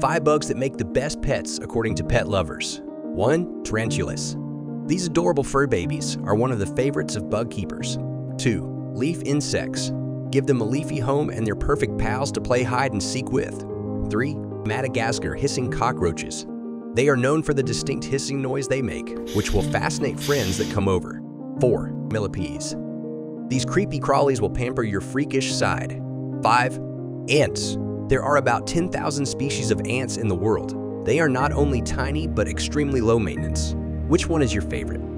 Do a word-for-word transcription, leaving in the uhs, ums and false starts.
Five bugs that make the best pets according to pet lovers. One, tarantulas. These adorable fur babies are one of the favorites of bug keepers. Two, leaf insects. Give them a leafy home and they're perfect pals to play hide and seek with. Three, Madagascar hissing cockroaches. They are known for the distinct hissing noise they make, which will fascinate friends that come over. Four, millipedes. These creepy crawlies will pamper your freakish side. Five, ants. There are about ten thousand species of ants in the world. They are not only tiny, but extremely low maintenance. Which one is your favorite?